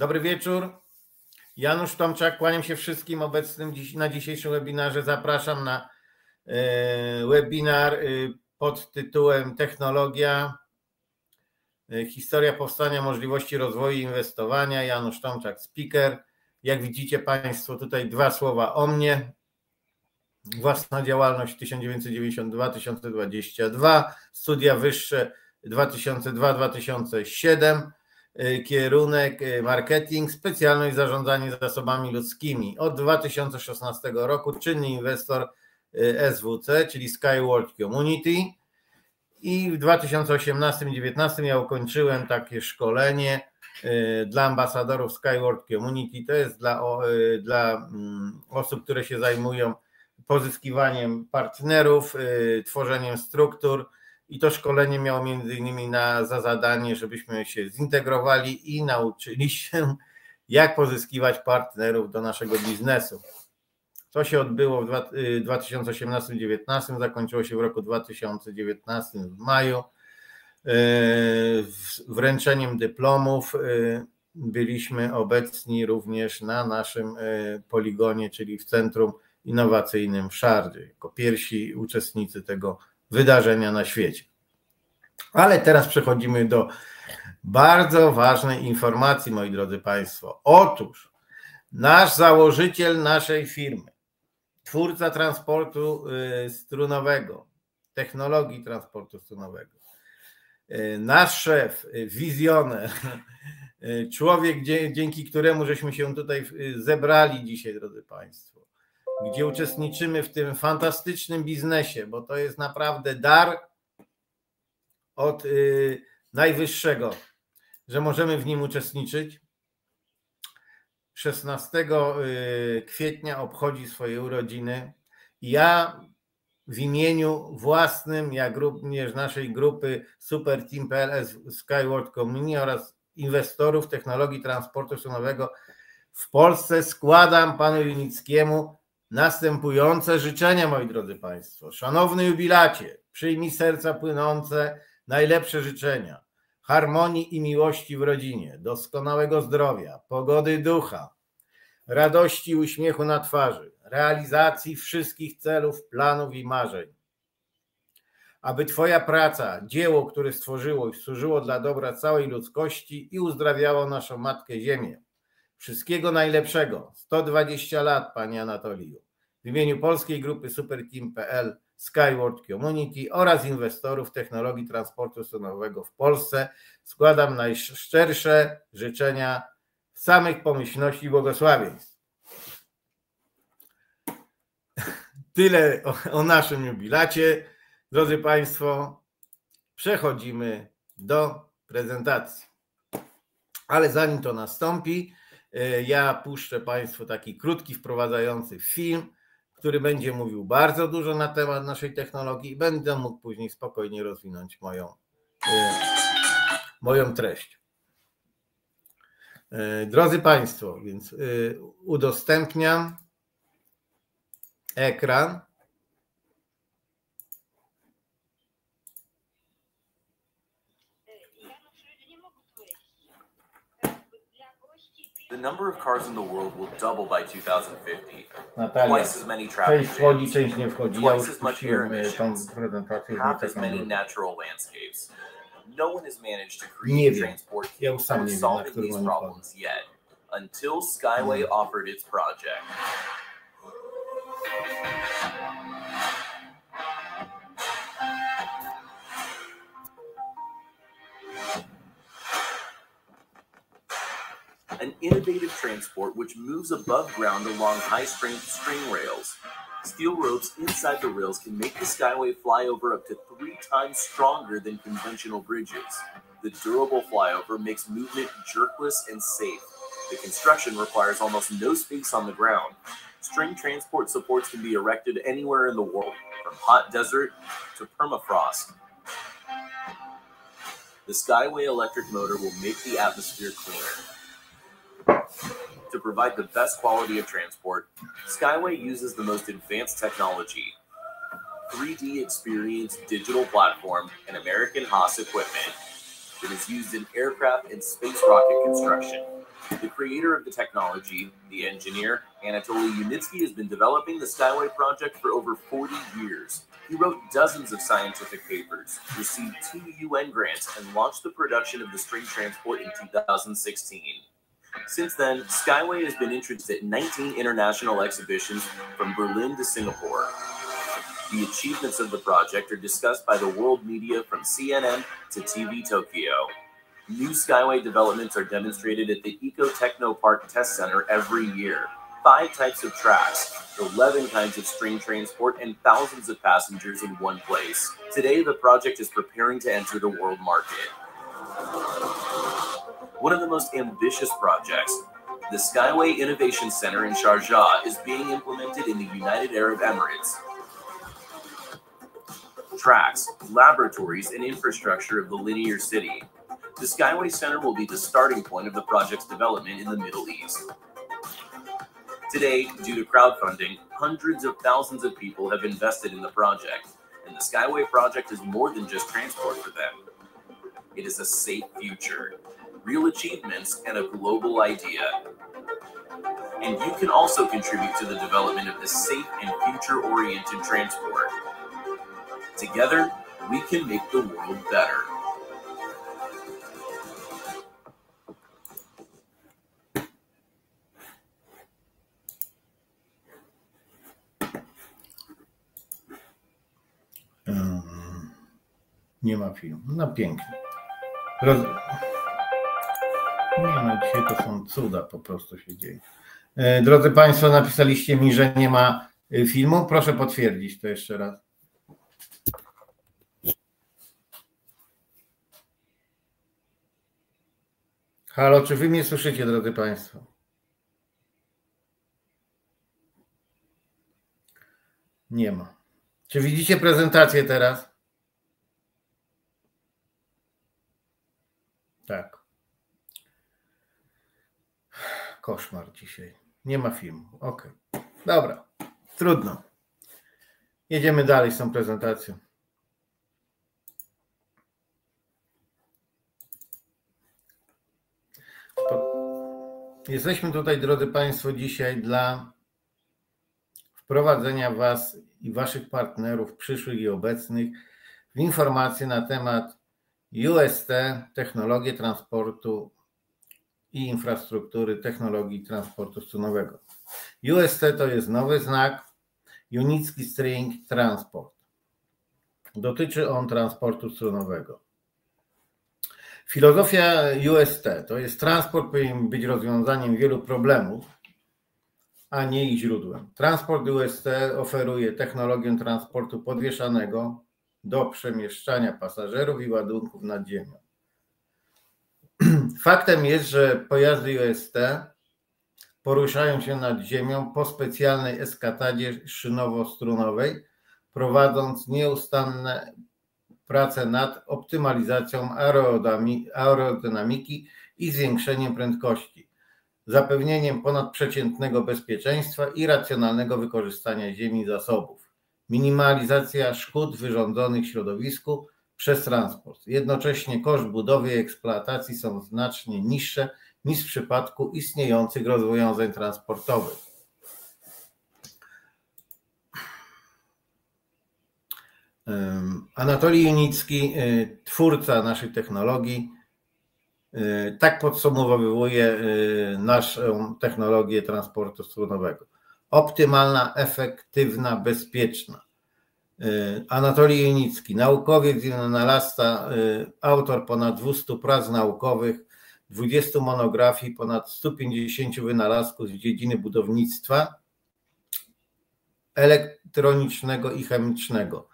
Dobry wieczór. Janusz Tomczak, kłaniam się wszystkim obecnym na dzisiejszym webinarze. Zapraszam na webinar pod tytułem Technologia, historia powstania, możliwości rozwoju i inwestowania. Janusz Tomczak, speaker. Jak widzicie Państwo, tutaj dwa słowa o mnie. Własna działalność 1992-2022, studia wyższe 2002-2007, kierunek marketing, specjalność zarządzanie zasobami ludzkimi. Od 2016 roku czynny inwestor SWC, czyli Sky World Community, i w 2018-2019 ja ukończyłem takie szkolenie dla ambasadorów Sky World Community. To jest dla osób, które się zajmują pozyskiwaniem partnerów, tworzeniem struktur, i to szkolenie miało między innymi za zadanie, żebyśmy się zintegrowali i nauczyli się, jak pozyskiwać partnerów do naszego biznesu. To się odbyło w 2018-2019, zakończyło się w roku 2019 w maju wręczeniem dyplomów. Byliśmy obecni również na naszym poligonie, czyli w Centrum Innowacyjnym w Sharjah, jako pierwsi uczestnicy tego wydarzenia na świecie. Ale teraz przechodzimy do bardzo ważnej informacji, moi drodzy Państwo. Otóż nasz założyciel naszej firmy, twórca transportu strunowego, technologii transportu strunowego, nasz szef, wizjoner, człowiek, dzięki któremu żeśmy się tutaj zebrali dzisiaj, drodzy Państwo, gdzie uczestniczymy w tym fantastycznym biznesie, bo to jest naprawdę dar od najwyższego, że możemy w nim uczestniczyć. 16 kwietnia obchodzi swoje urodziny. Ja w imieniu własnym, jak również naszej grupy Superteam.pl, Sky World Community oraz inwestorów technologii transportu szynowego w Polsce składam panu Junickiemu następujące życzenia, moi drodzy Państwo. Szanowny jubilacie, przyjmij serca płynące najlepsze życzenia. Harmonii i miłości w rodzinie, doskonałego zdrowia, pogody ducha, radości i uśmiechu na twarzy, realizacji wszystkich celów, planów i marzeń. Aby Twoja praca, dzieło, które stworzyło i służyło dla dobra całej ludzkości i uzdrawiało naszą Matkę Ziemię. Wszystkiego najlepszego. 120 lat, Panie Anatoliju. W imieniu polskiej grupy Superteam.pl, Sky World Community oraz inwestorów technologii transportu strunowego w Polsce składam najszczersze życzenia samych pomyślności i błogosławieństw. Tyle o naszym jubilacie. Drodzy Państwo, przechodzimy do prezentacji. Ale zanim to nastąpi, ja puszczę Państwu taki krótki, wprowadzający film, który będzie mówił bardzo dużo na temat naszej technologii i będę mógł później spokojnie rozwinąć moją treść. Drodzy Państwo, więc udostępniam ekran. The number of cars in the world will double by 2050. Natalia, twice as many traffic jams, twice as much air emissions, half as many natural landscapes. No one has managed to create transport with solving these problems yet, until Skyway offered its project. An innovative transport which moves above ground along high-strength string rails. Steel ropes inside the rails can make the Skyway flyover up to 3 times stronger than conventional bridges. The durable flyover makes movement jerkless and safe. The construction requires almost no space on the ground. String transport supports can be erected anywhere in the world, from hot desert to permafrost. The Skyway electric motor will make the atmosphere cleaner. To provide the best quality of transport, Skyway uses the most advanced technology, 3D experience digital platform, and American Haas equipment that is used in aircraft and space rocket construction. The creator of the technology, the engineer, Anatoly Yunitsky, has been developing the Skyway project for over 40 years. He wrote dozens of scientific papers, received 2 UN grants, and launched the production of the string transport in 2016. Since then, Skyway has been introduced at 19 international exhibitions from Berlin to Singapore. The achievements of the project are discussed by the world media from CNN to TV Tokyo. New Skyway developments are demonstrated at the Eco-Techno Park Test Center every year. 5 types of tracks, 11 kinds of string transport, and thousands of passengers in one place. Today, the project is preparing to enter the world market. One of the most ambitious projects, the Skyway Innovation Center in Sharjah, is being implemented in the United Arab Emirates. Tracks, laboratories, and infrastructure of the linear city. The Skyway Center will be the starting point of the project's development in the Middle East. Today, due to crowdfunding, hundreds of thousands of people have invested in the project, and the Skyway project is more than just transport for them. It is a safe future, real achievements, and a global idea. And you can also contribute to the development of this safe and future-oriented transport. Together, we can make the world better. Nie ma filmu. No pięknie. Nie no, dzisiaj to są cuda, po prostu się dzieje. Drodzy Państwo, napisaliście mi, że nie ma filmu. Proszę potwierdzić to jeszcze raz. Halo, czy Wy mnie słyszycie, drodzy Państwo? Nie ma. Czy widzicie prezentację teraz? Tak. Koszmar dzisiaj. Nie ma filmu. Ok. Dobra. Trudno. Jedziemy dalej z tą prezentacją. Jesteśmy tutaj, drodzy Państwo, dzisiaj dla wprowadzenia Was i Waszych partnerów przyszłych i obecnych w informacje na temat UST, technologie transportu i infrastruktury technologii transportu strunowego. UST to jest nowy znak, Unitsky String Transport. Dotyczy on transportu strunowego. Filozofia UST to jest transport powinien być rozwiązaniem wielu problemów, a nie ich źródłem. Transport UST oferuje technologię transportu podwieszanego do przemieszczania pasażerów i ładunków nad ziemią. Faktem jest, że pojazdy UST poruszają się nad ziemią po specjalnej eskatadzie szynowo-strunowej, prowadząc nieustanne prace nad optymalizacją aerodynamiki i zwiększeniem prędkości, zapewnieniem ponadprzeciętnego bezpieczeństwa i racjonalnego wykorzystania ziemi i zasobów. Minimalizacja szkód wyrządzonych środowisku przez transport. Jednocześnie koszt budowy i eksploatacji są znacznie niższe niż w przypadku istniejących rozwiązań transportowych. Anatoly Yunitsky, twórca naszej technologii, tak podsumowuje naszą technologię transportu strunowego. Optymalna, efektywna, bezpieczna. Anatoly Yunitsky, naukowiec i wynalazca, autor ponad 200 prac naukowych, 20 monografii, ponad 150 wynalazków z dziedziny budownictwa elektronicznego i chemicznego.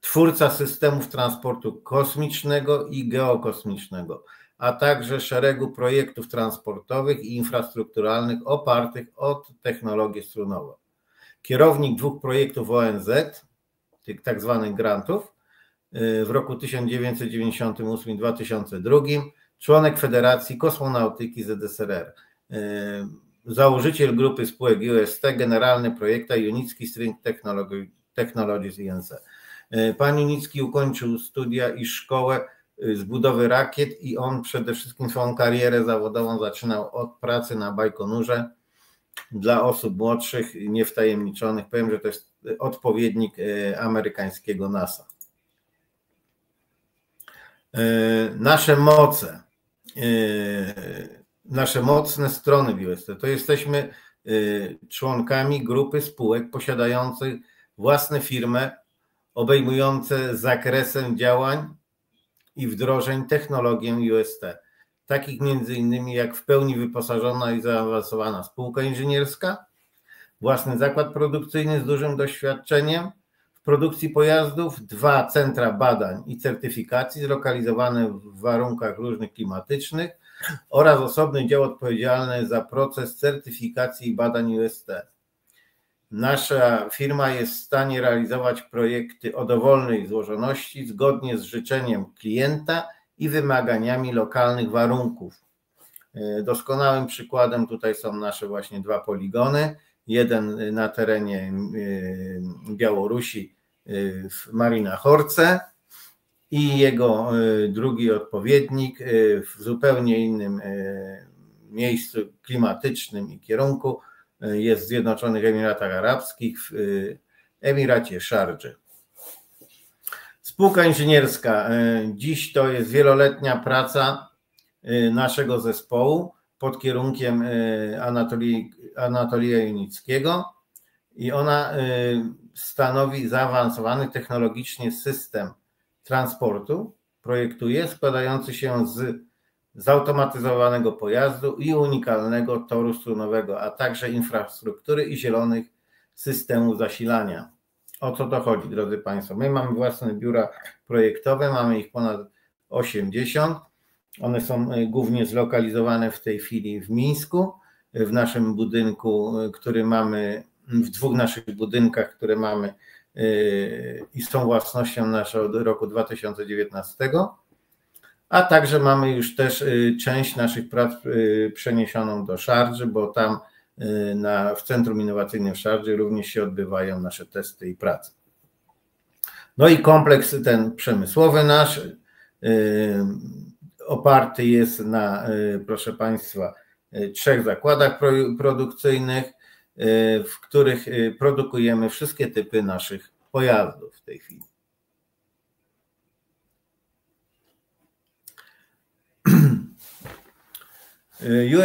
Twórca systemów transportu kosmicznego i geokosmicznego, a także szeregu projektów transportowych i infrastrukturalnych opartych o technologię strunową. Kierownik 2 projektów ONZ, tych tak zwanych grantów, w roku 1998 i 2002, członek Federacji Kosmonautyki ZSRR, założyciel grupy spółek UST, generalny projekta Unitsky String Technologies INC. Pan Unitsky ukończył studia i szkołę z budowy rakiet i on przede wszystkim swoją karierę zawodową zaczynał od pracy na Bajkonurze. Dla osób młodszych, niewtajemniczonych, powiem, że to jest odpowiednik amerykańskiego NASA. Nasze moce, nasze mocne strony w UST, to jesteśmy członkami grupy spółek posiadających własne firmy obejmujące zakresem działań i wdrożeń technologię UST, takich między innymi jak w pełni wyposażona i zaawansowana spółka inżynierska, własny zakład produkcyjny z dużym doświadczeniem w produkcji pojazdów, dwa centra badań i certyfikacji zlokalizowane w warunkach różnych klimatycznych oraz osobny dział odpowiedzialny za proces certyfikacji i badań UST. Nasza firma jest w stanie realizować projekty o dowolnej złożoności zgodnie z życzeniem klienta i wymaganiami lokalnych warunków. Doskonałym przykładem tutaj są nasze właśnie dwa poligony. Jeden na terenie Białorusi w Maryina Horce i jego drugi odpowiednik w zupełnie innym miejscu klimatycznym i kierunku jest w Zjednoczonych Emiratach Arabskich w Emiracie Szardży. Spółka inżynierska. Dziś to jest wieloletnia praca naszego zespołu pod kierunkiem Anatolia Junickiego i ona stanowi zaawansowany technologicznie system transportu, projektuje, składający się z zautomatyzowanego pojazdu i unikalnego toru strunowego, a także infrastruktury i zielonych systemów zasilania. O co to chodzi, drodzy Państwo? My mamy własne biura projektowe, mamy ich ponad 80. One są głównie zlokalizowane w tej chwili w Mińsku, w naszym budynku, który mamy, w dwóch naszych budynkach, które mamy i są własnością naszego od roku 2019, a także mamy już też część naszych prac przeniesioną do Szardży, bo tam w Centrum Innowacyjnym w Szardży również się odbywają nasze testy i prace. No i kompleks ten przemysłowy nasz oparty jest na, proszę Państwa, trzech zakładach produkcyjnych, w których produkujemy wszystkie typy naszych pojazdów w tej chwili.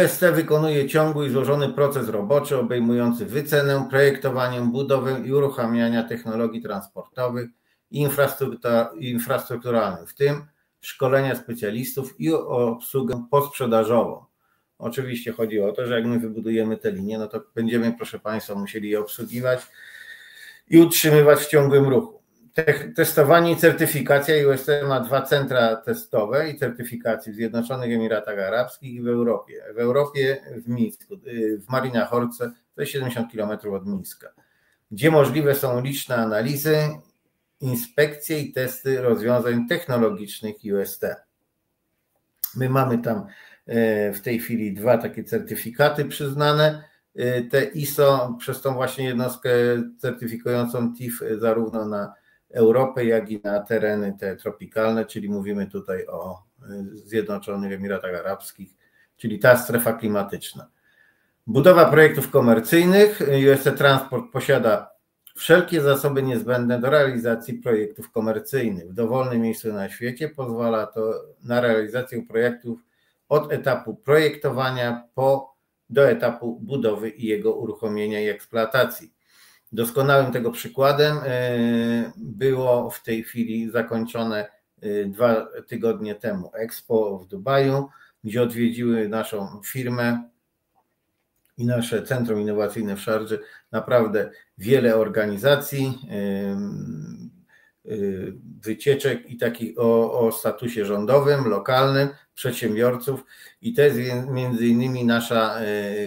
UST wykonuje ciągły i złożony proces roboczy obejmujący wycenę, projektowanie, budowę i uruchamiania technologii transportowych i infrastrukturalnych, w tym szkolenia specjalistów i obsługę posprzedażową. Oczywiście chodzi o to, że jak my wybudujemy te linie, no to będziemy, proszę Państwa, musieli je obsługiwać i utrzymywać w ciągłym ruchu. Testowanie i certyfikacja. UST ma dwa centra testowe i certyfikacji w Zjednoczonych Emiratach Arabskich i w Europie. W Europie, w Mińsku, w Maryina Horce, to jest 70 km od Mińska, gdzie możliwe są liczne analizy, inspekcje i testy rozwiązań technologicznych UST. My mamy tam w tej chwili dwa takie certyfikaty przyznane. Te ISO przez tą właśnie jednostkę certyfikującą TIF zarówno na Europę, jak i na tereny te tropikalne, czyli mówimy tutaj o Zjednoczonych Emiratach Arabskich, czyli ta strefa klimatyczna. Budowa projektów komercyjnych. UST Transport posiada wszelkie zasoby niezbędne do realizacji projektów komercyjnych. W dowolnym miejscu na świecie pozwala to na realizację projektów od etapu projektowania do etapu budowy i jego uruchomienia i eksploatacji. Doskonałym tego przykładem było w tej chwili zakończone 2 tygodnie temu Expo w Dubaju, gdzie odwiedziły naszą firmę i nasze Centrum Innowacyjne w Szardży naprawdę wiele organizacji, wycieczek i takich o statusie rządowym, lokalnym, przedsiębiorców i to jest między innymi nasza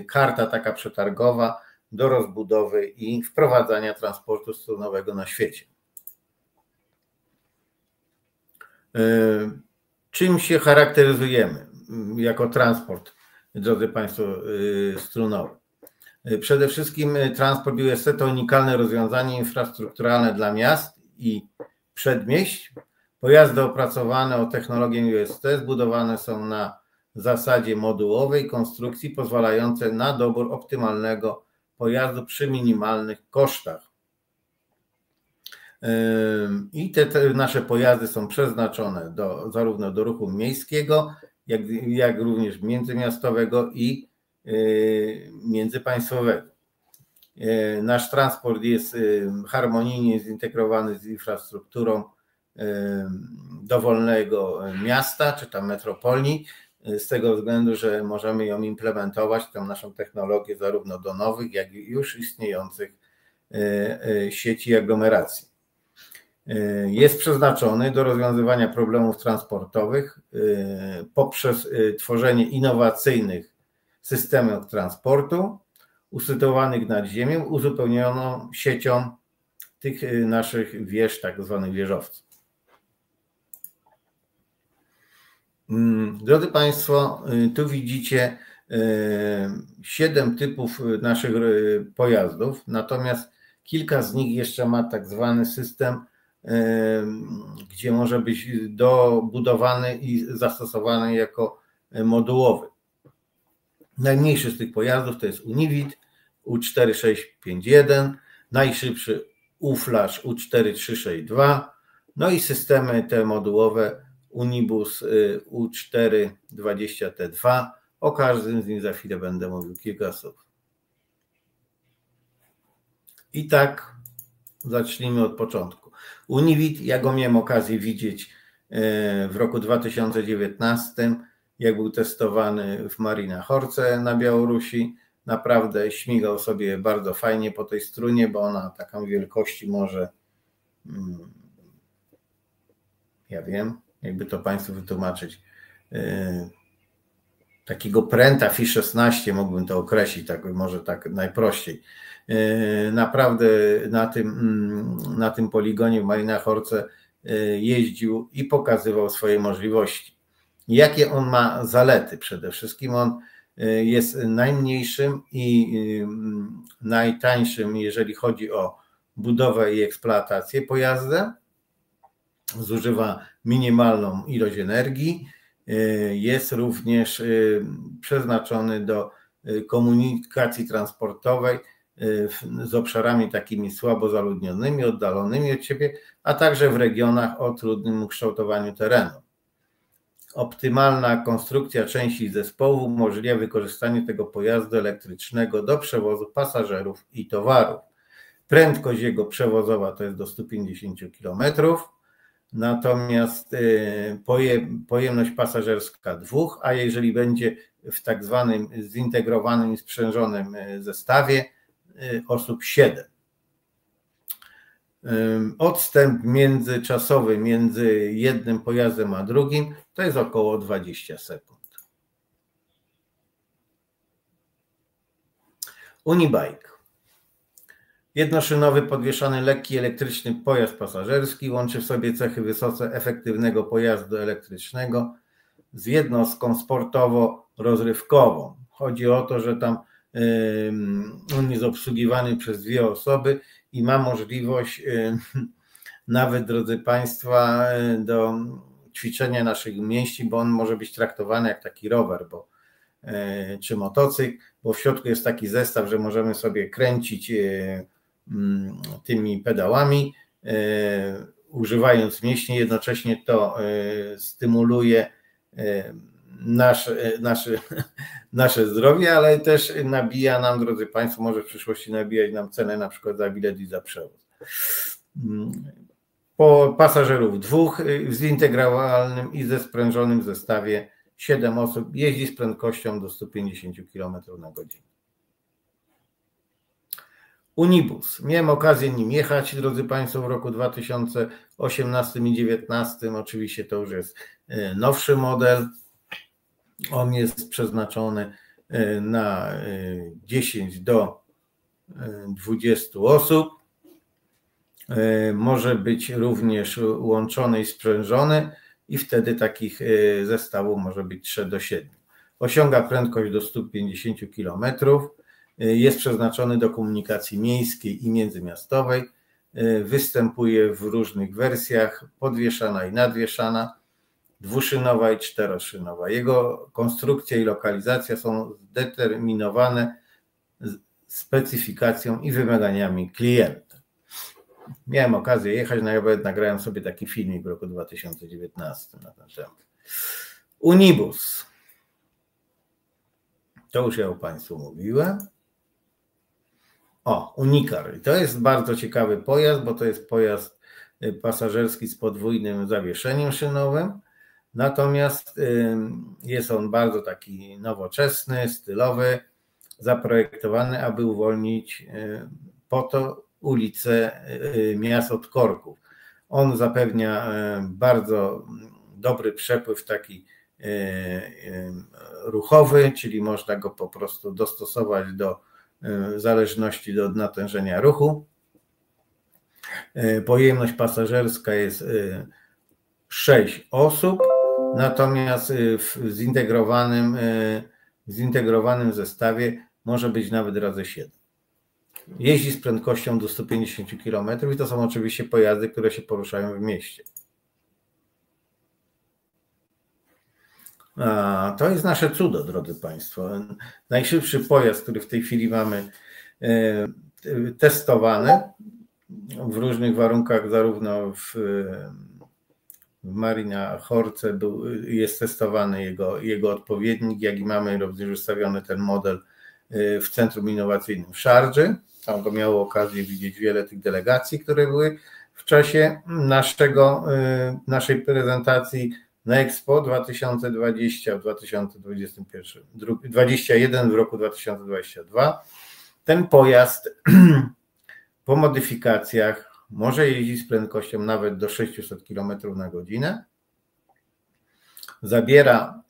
karta taka przetargowa do rozbudowy i wprowadzania transportu strunowego na świecie. Czym się charakteryzujemy jako transport, drodzy Państwo, strunowy? Przede wszystkim transport UST to unikalne rozwiązanie infrastrukturalne dla miast i przedmieść Pojazdy opracowane o technologię UST zbudowane są na zasadzie modułowej konstrukcji pozwalającej na dobór optymalnego pojazdu przy minimalnych kosztach. I te nasze pojazdy są przeznaczone zarówno do ruchu miejskiego, jak również międzymiastowego i międzypaństwowego. Nasz transport jest harmonijnie zintegrowany z infrastrukturą dowolnego miasta czy tam metropolii, z tego względu, że możemy ją implementować, tę naszą technologię, zarówno do nowych, jak i już istniejących sieci aglomeracji. Jest przeznaczony do rozwiązywania problemów transportowych poprzez tworzenie innowacyjnych systemów transportu usytuowanych nad ziemią, uzupełnioną siecią tych naszych wież, tak zwanych wieżowców. Drodzy Państwo, tu widzicie 7 typów naszych pojazdów, natomiast kilka z nich jeszcze ma tak zwany system, gdzie może być dobudowany i zastosowany jako modułowy. Najmniejszy z tych pojazdów to jest Univid U4651, najszybszy U-Flash U4362, no i systemy te modułowe Unibus U420T2. O każdym z nich za chwilę będę mówił kilka słów. I tak zacznijmy od początku. Univid, ja go miałem okazję widzieć w roku 2019, jak był testowany w Maryina Horce na Białorusi. Naprawdę śmigał sobie bardzo fajnie po tej strunie, bo ona taką wielkości może, ja wiem, jakby to Państwu wytłumaczyć, takiego pręta FI 16 mógłbym to określić, tak, może tak najprościej. Naprawdę na tym poligonie w Maryina Horce jeździł i pokazywał swoje możliwości. Jakie on ma zalety? Przede wszystkim on jest najmniejszym i najtańszym, jeżeli chodzi o budowę i eksploatację pojazdem. Zużywa minimalną ilość energii. Jest również przeznaczony do komunikacji transportowej z obszarami takimi słabo zaludnionymi, oddalonymi od siebie, a także w regionach o trudnym kształtowaniu terenu. Optymalna konstrukcja części zespołu umożliwia wykorzystanie tego pojazdu elektrycznego do przewozu pasażerów i towarów. Prędkość jego przewozowa to jest do 150 km, natomiast pojemność pasażerska 2, a jeżeli będzie w tak zwanym zintegrowanym i sprzężonym zestawie osób 7. Odstęp międzyczasowy między jednym pojazdem a drugim to jest około 20 sekund. Unibike. Jednoszynowy, podwieszany, lekki, elektryczny pojazd pasażerski łączy w sobie cechy wysoce efektywnego pojazdu elektrycznego z jednostką sportowo-rozrywkową. Chodzi o to, że tam on jest obsługiwany przez dwie osoby i ma możliwość nawet, drodzy Państwa, do ćwiczenia naszych mięśni, bo on może być traktowany jak taki rower czy motocykl, bo w środku jest taki zestaw, że możemy sobie kręcić tymi pedałami, używając mięśni, jednocześnie to stymuluje nasze zdrowie, ale też nabija nam, drodzy Państwo, może w przyszłości nabijać nam cenę na przykład za bilet i za przewoz. Po pasażerów 2 w zintegrowalnym i ze sprężonym zestawie 7 osób jeździ z prędkością do 150 km na godzinę. Unibus. Miałem okazję nim jechać, drodzy Państwo, w roku 2018 i 2019. Oczywiście to już jest nowszy model. On jest przeznaczony na 10 do 20 osób. Może być również łączony i sprzężony i wtedy takich zestawów może być 3 do 7. Osiąga prędkość do 150 km. Jest przeznaczony do komunikacji miejskiej i międzymiastowej. występuje w różnych wersjach, podwieszana i nadwieszana, dwuszynowa i czteroszynowa. Jego konstrukcja i lokalizacja są zdeterminowane specyfikacją i wymaganiami klienta. Miałem okazję jechać, nawet nagrałem sobie taki filmik w roku 2019 na ten temat. Unibus. To już ja o Państwu mówiłem. O, Unicar. I to jest bardzo ciekawy pojazd, bo to jest pojazd pasażerski z podwójnym zawieszeniem szynowym. Natomiast jest on bardzo taki nowoczesny, stylowy, zaprojektowany, aby uwolnić po to ulice miast od korków. On zapewnia bardzo dobry przepływ taki ruchowy, czyli można go po prostu dostosować do zależności od natężenia ruchu. Pojemność pasażerska jest 6 osób, natomiast w zintegrowanym zestawie może być nawet razy 7. Jeździ z prędkością do 150 km i to są oczywiście pojazdy, które się poruszają w mieście. A, to jest nasze cudo, drodzy Państwo. Najszybszy pojazd, który w tej chwili mamy testowany w różnych warunkach, zarówno w Maryina Horce jest testowany jego odpowiednik, jak i mamy również ustawiony ten model w Centrum Innowacyjnym w Szardży. Tam go miało okazję widzieć wiele tych delegacji, które były w czasie naszej prezentacji na Expo 2020 w 2021 w roku 2022. Ten pojazd po modyfikacjach może jeździć z prędkością nawet do 600 km na godzinę. Zabiera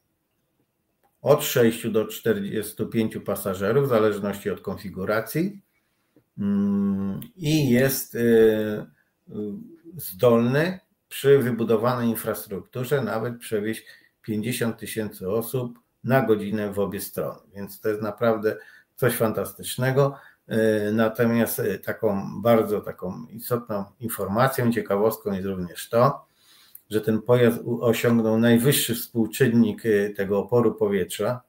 od 6 do 45 pasażerów, w zależności od konfiguracji, i jest zdolny przy wybudowanej infrastrukturze nawet przewieźć 50 000 osób na godzinę w obie strony. Więc to jest naprawdę coś fantastycznego. Natomiast taką bardzo istotną informacją, ciekawostką jest również to, że ten pojazd osiągnął najwyższy współczynnik tego oporu powietrza,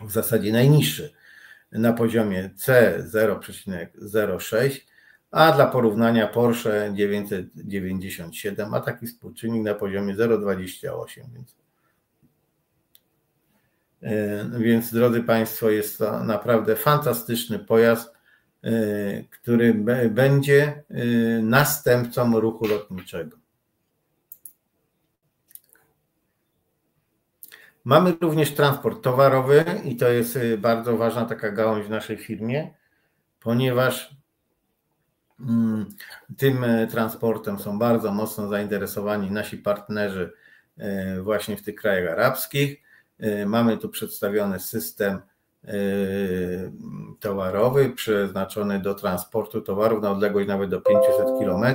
w zasadzie najniższy, na poziomie C0,06, a dla porównania Porsche 997 ma taki współczynnik na poziomie 0,28. Więc drodzy Państwo, jest to naprawdę fantastyczny pojazd, który będzie następcą ruchu lotniczego. Mamy również transport towarowy i to jest bardzo ważna taka gałąź w naszej firmie, ponieważ tym transportem są bardzo mocno zainteresowani nasi partnerzy właśnie w tych krajach arabskich. Mamy tu przedstawiony system towarowy przeznaczony do transportu towarów na odległość nawet do 500 km.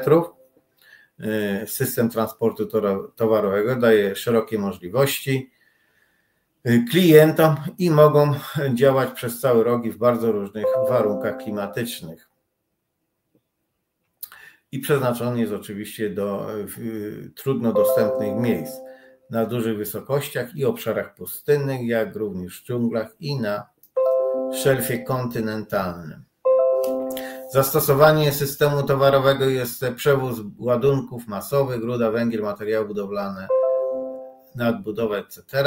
System transportu towarowego daje szerokie możliwości klientom i mogą działać przez cały rok i w bardzo różnych warunkach klimatycznych. I przeznaczony jest oczywiście do trudno dostępnych miejsc, na dużych wysokościach i obszarach pustynnych, jak również w dżunglach i na szelfie kontynentalnym. Zastosowanie systemu towarowego jest przewóz ładunków masowych, ruda, węgiel, materiały budowlane, nadbudowę, etc.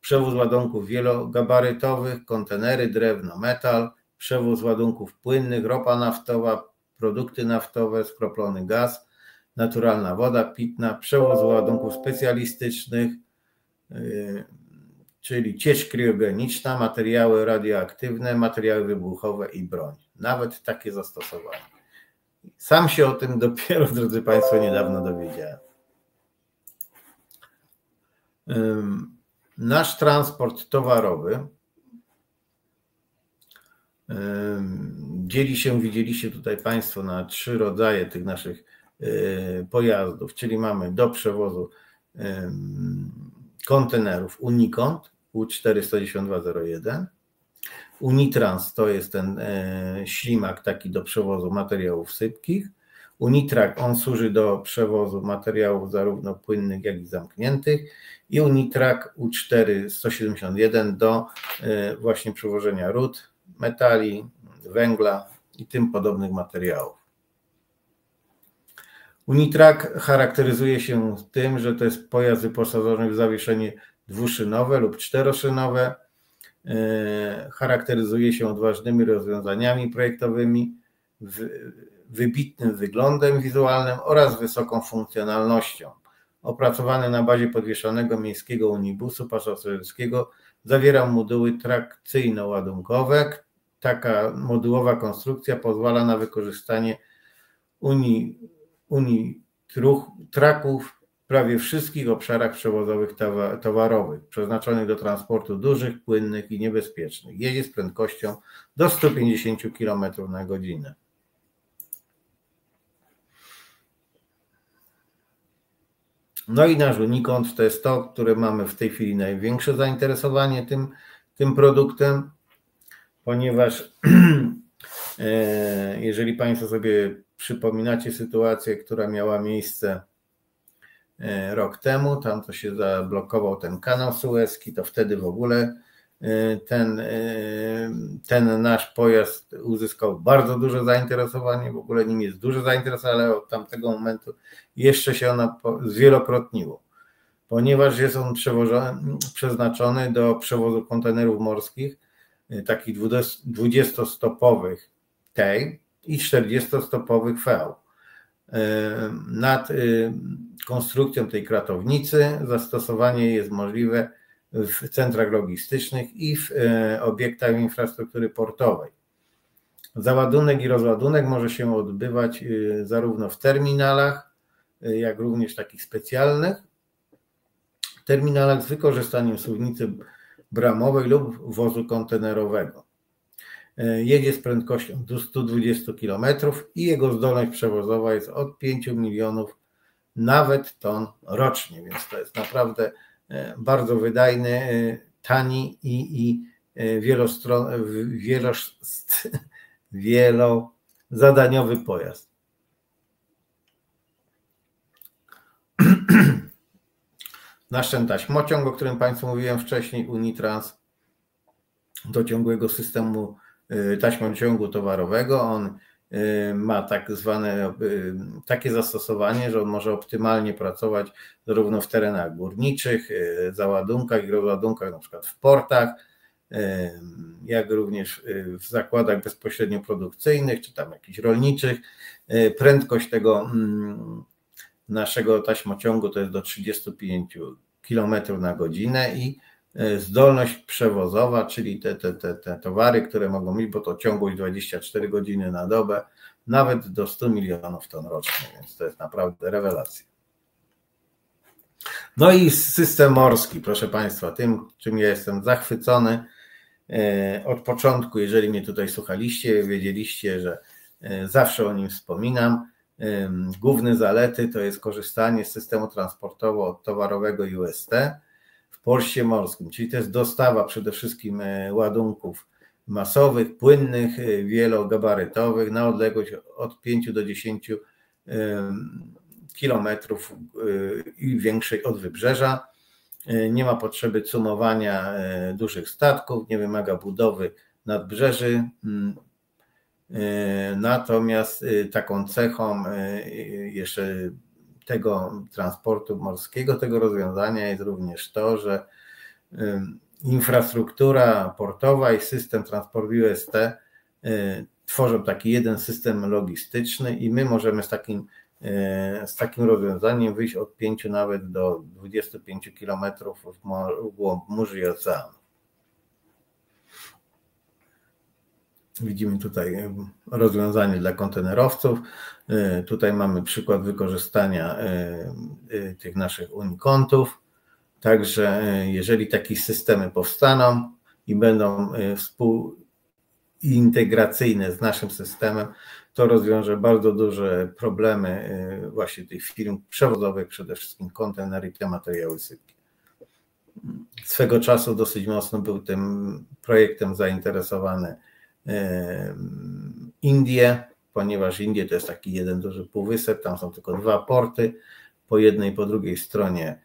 Przewóz ładunków wielogabarytowych, kontenery, drewno, metal, przewóz ładunków płynnych, ropa naftowa, produkty naftowe, skroplony gaz, naturalna woda pitna, przewóz ładunków specjalistycznych, czyli ciecz kryogeniczna, materiały radioaktywne, materiały wybuchowe i broń. Nawet takie zastosowanie. Sam się o tym dopiero, drodzy Państwo, niedawno dowiedziałem. Nasz transport towarowy dzieli się, widzieliście tutaj Państwo, na 3 rodzaje tych naszych pojazdów, czyli mamy do przewozu kontenerów Unicont U41201, Unitrans to jest ten ślimak taki do przewozu materiałów sypkich, Unitrac, on służy do przewozu materiałów zarówno płynnych, jak i zamkniętych, i Unitrac U4171 do właśnie przewożenia rud, metali, węgla i tym podobnych materiałów. Unitrac charakteryzuje się tym, że to jest pojazd wyposażony w zawieszenie dwuszynowe lub czteroszynowe. Charakteryzuje się odważnymi rozwiązaniami projektowymi, wybitnym wyglądem wizualnym oraz wysoką funkcjonalnością. Opracowany na bazie podwieszanego miejskiego unibusu pasażerskiego, zawiera moduły trakcyjno-ładunkowe. Taka modułowa konstrukcja pozwala na wykorzystanie unitraków w prawie wszystkich obszarach przewozowych towarowych, przeznaczonych do transportu dużych, płynnych i niebezpiecznych. Jedzie z prędkością do 150 km na godzinę. No i nasz Unicont to jest to, które mamy w tej chwili największe zainteresowanie tym produktem, ponieważ jeżeli Państwo sobie przypominacie sytuację, która miała miejsce rok temu, tam to się zablokował ten kanał Suezki, to wtedy w ogóle ten nasz pojazd uzyskał bardzo duże zainteresowanie, w ogóle nim jest duże zainteresowanie, ale od tamtego momentu jeszcze się ono zwielokrotniło, ponieważ jest on przeznaczony do przewozu kontenerów morskich, takich 20-stopowych T i 40-stopowych V. Nad konstrukcją tej kratownicy zastosowanie jest możliwe w centrach logistycznych i w obiektach infrastruktury portowej. Załadunek i rozładunek może się odbywać zarówno w terminalach, jak również takich specjalnych terminalach z wykorzystaniem suwnicy bramowej lub wozu kontenerowego. Jedzie z prędkością do 120 km i jego zdolność przewozowa jest od 5 milionów nawet ton rocznie, więc to jest naprawdę bardzo wydajny, tani i wielozadaniowy pojazd. Nasz ten taśmociąg, o którym Państwu mówiłem wcześniej, Unitrans, do ciągłego systemu taśmociągu towarowego. On ma tak zwane takie zastosowanie, że on może optymalnie pracować zarówno w terenach górniczych, załadunkach i rozładunkach, na przykład w portach, jak również w zakładach bezpośrednio produkcyjnych, czy tam jakichś rolniczych. Prędkość tego naszego taśmociągu to jest do 35 km na godzinę i zdolność przewozowa, czyli te towary, które mogą mieć, bo to ciągłość 24 godziny na dobę, nawet do 100 milionów ton rocznie, więc to jest naprawdę rewelacja. No i system morski, proszę Państwa, tym, czym ja jestem zachwycony od początku. Jeżeli mnie tutaj słuchaliście, wiedzieliście, że zawsze o nim wspominam. Główne zalety to jest korzystanie z systemu transportowo-towarowego UST w porcie morskim, czyli to jest dostawa przede wszystkim ładunków masowych, płynnych, wielogabarytowych na odległość od 5 do 10 km i większej od wybrzeża. Nie ma potrzeby cumowania dużych statków, nie wymaga budowy nadbrzeży. Natomiast taką cechą jeszcze tego transportu morskiego, tego rozwiązania jest również to, że infrastruktura portowa i system transportu UST tworzą taki jeden system logistyczny i my możemy z takim rozwiązaniem wyjść od 5 nawet do 25 km w głąb mórz i oceanu. Widzimy tutaj rozwiązanie dla kontenerowców. Tutaj mamy przykład wykorzystania tych naszych unikontów. Także jeżeli takie systemy powstaną i będą współintegracyjne z naszym systemem, to rozwiąże bardzo duże problemy właśnie tych firm przewozowych, przede wszystkim kontenery i te materiały sypkie. Swego czasu dosyć mocno był tym projektem zainteresowany Indie, ponieważ Indie to jest taki jeden duży półwysep, tam są tylko dwa porty, po jednej i po drugiej stronie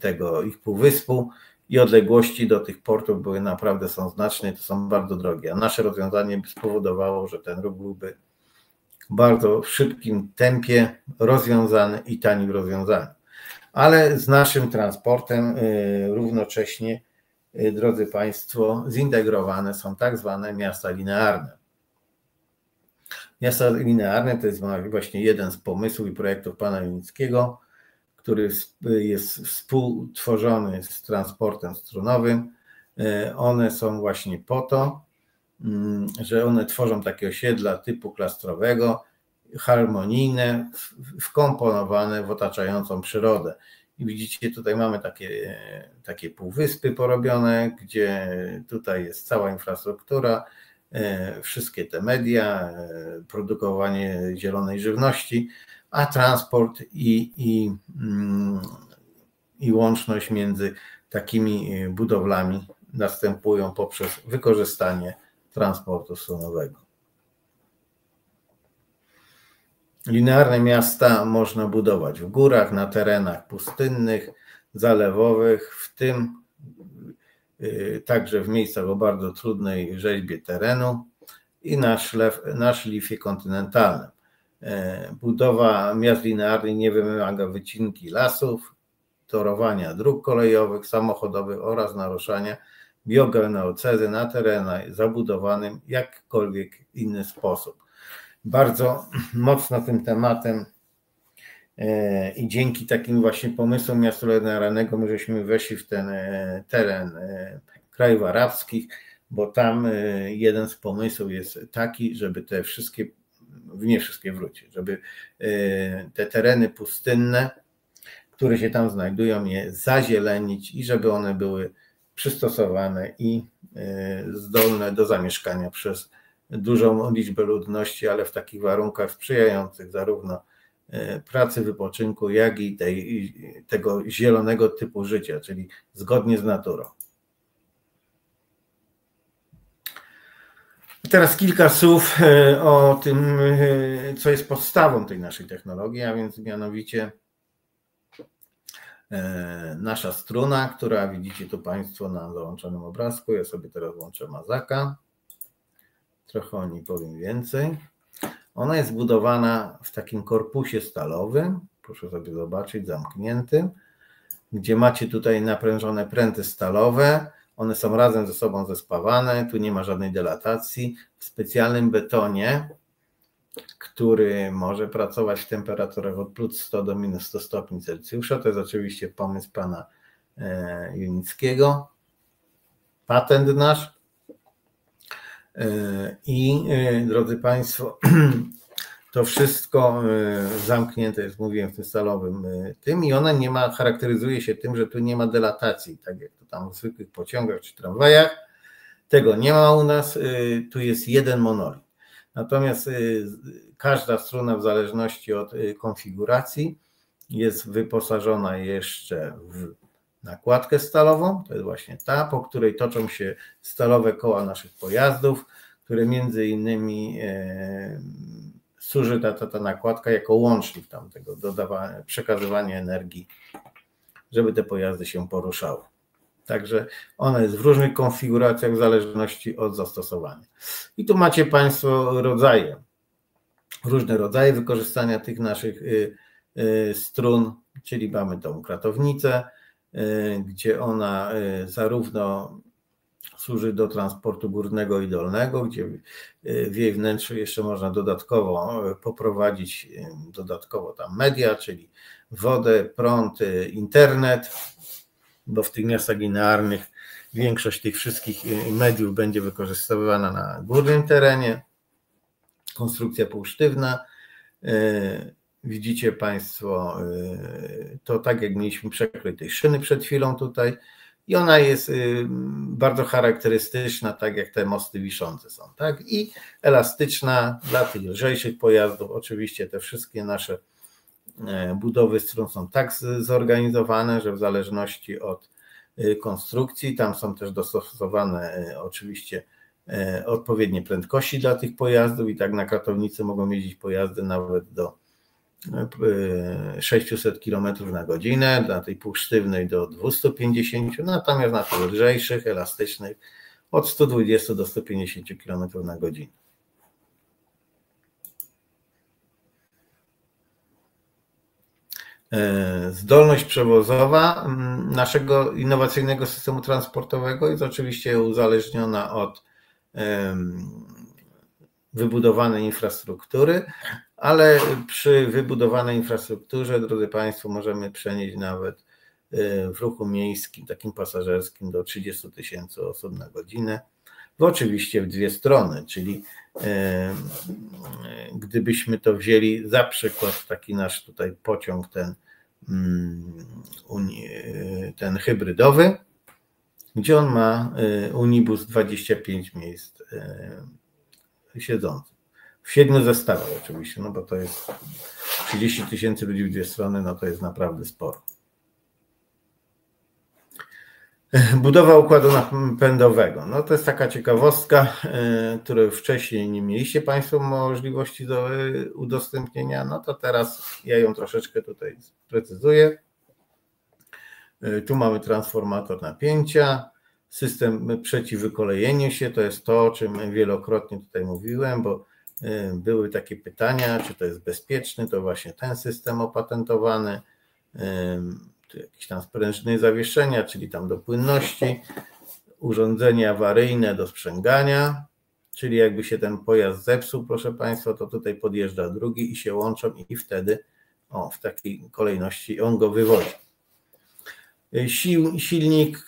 tego ich półwyspu i odległości do tych portów były naprawdę są znaczne i to są bardzo drogie. A nasze rozwiązanie spowodowało, że ten ruch byłby bardzo w szybkim tempie rozwiązany i tanim rozwiązany. Ale z naszym transportem równocześnie, drodzy Państwo, zintegrowane są tak zwane miasta linearne. Miasta linearne to jest właśnie jeden z pomysłów i projektów pana Junickiego, który jest współtworzony z transportem strunowym. One są właśnie po to, że one tworzą takie osiedla typu klastrowego, harmonijne, wkomponowane w otaczającą przyrodę. I widzicie, tutaj mamy takie półwyspy porobione, gdzie tutaj jest cała infrastruktura, wszystkie te media, produkowanie zielonej żywności, a transport i łączność między takimi budowlami następują poprzez wykorzystanie transportu strunowego. Linearne miasta można budować w górach, na terenach pustynnych, zalewowych, w tym także w miejscach o bardzo trudnej rzeźbie terenu i na szlifie kontynentalnym. Budowa miast linearnych nie wymaga wycinki lasów, torowania dróg kolejowych, samochodowych oraz naruszania biogeonocezy na terenach zabudowanym w jakkolwiek inny sposób. Bardzo mocno tym tematem i dzięki takim właśnie pomysłom miasta linearnego my żeśmy weszli w ten teren krajów arabskich, bo tam jeden z pomysłów jest taki, żeby te wszystkie, nie wszystkie wrócić, żeby te tereny pustynne, które się tam znajdują, je zazielenić i żeby one były przystosowane i zdolne do zamieszkania przez dużą liczbę ludności, ale w takich warunkach sprzyjających zarówno pracy, wypoczynku, jak i tego zielonego typu życia, czyli zgodnie z naturą. Teraz kilka słów o tym, co jest podstawą tej naszej technologii, a więc mianowicie nasza struna, która widzicie tu Państwo na załączonym obrazku. Ja sobie teraz włączę mazaka. Trochę o niej powiem więcej. Ona jest zbudowana w takim korpusie stalowym, proszę sobie zobaczyć, zamkniętym, gdzie macie tutaj naprężone pręty stalowe, one są razem ze sobą zespawane, tu nie ma żadnej delatacji, w specjalnym betonie, który może pracować w temperaturach od plus 100 do minus 100 stopni Celsjusza, to jest oczywiście pomysł pana Junickiego, patent nasz. I drodzy Państwo, to wszystko zamknięte jest, mówiłem, w tym salowym tym i ona nie ma, charakteryzuje się tym, że tu nie ma delatacji, tak jak to tam w zwykłych pociągach czy tramwajach. Tego nie ma u nas, tu jest jeden monolit. Natomiast każda struna w zależności od konfiguracji jest wyposażona jeszcze w nakładkę stalową, to jest właśnie ta, po której toczą się stalowe koła naszych pojazdów, które między innymi służy ta nakładka jako łącznik tamtego przekazywania energii, żeby te pojazdy się poruszały. Także ona jest w różnych konfiguracjach w zależności od zastosowania. I tu macie Państwo różne rodzaje wykorzystania tych naszych strun, czyli mamy tą kratownicę, gdzie ona zarówno służy do transportu górnego i dolnego, gdzie w jej wnętrzu jeszcze można dodatkowo poprowadzić tam media, czyli wodę, prąd, internet, bo w tych miastach linearnych większość tych wszystkich mediów będzie wykorzystywana na górnym terenie. Konstrukcja półsztywna. Widzicie Państwo, to tak jak mieliśmy przekrój tej szyny przed chwilą tutaj i ona jest bardzo charakterystyczna, tak jak te mosty wiszące są, tak? I elastyczna dla tych lżejszych pojazdów. Oczywiście te wszystkie nasze budowy strun są tak zorganizowane, że w zależności od konstrukcji, tam są też dostosowane oczywiście odpowiednie prędkości dla tych pojazdów i tak na Katownicę mogą jeździć pojazdy nawet do 600 km na godzinę, na tej półsztywnej do 250, natomiast na tych lżejszych, elastycznych od 120 do 150 km na godzinę. Zdolność przewozowa naszego innowacyjnego systemu transportowego jest oczywiście uzależniona od wybudowanej infrastruktury, ale przy wybudowanej infrastrukturze, drodzy Państwo, możemy przenieść nawet w ruchu miejskim, takim pasażerskim, do 30 tysięcy osób na godzinę. No oczywiście w dwie strony, czyli gdybyśmy to wzięli za przykład taki nasz tutaj pociąg, ten hybrydowy, gdzie on ma Unibus 25 miejsc siedzących. W 7 zestawach oczywiście, no bo to jest 30 tysięcy ludzi w dwie strony, no to jest naprawdę sporo. Budowa układu napędowego. No to jest taka ciekawostka, której wcześniej nie mieliście Państwo możliwości do udostępnienia, no to teraz ja ją troszeczkę tutaj sprecyzuję. Tu mamy transformator napięcia, system przeciwwykolejenia się, to jest to, o czym wielokrotnie tutaj mówiłem, bo były takie pytania, czy to jest bezpieczny, to właśnie ten system opatentowany, czy jakieś tam sprężyny zawieszenia, czyli tam do płynności, urządzenie awaryjne do sprzęgania, czyli jakby się ten pojazd zepsuł, proszę Państwa, to tutaj podjeżdża drugi i się łączą i wtedy w takiej kolejności on go wywozi. Silnik,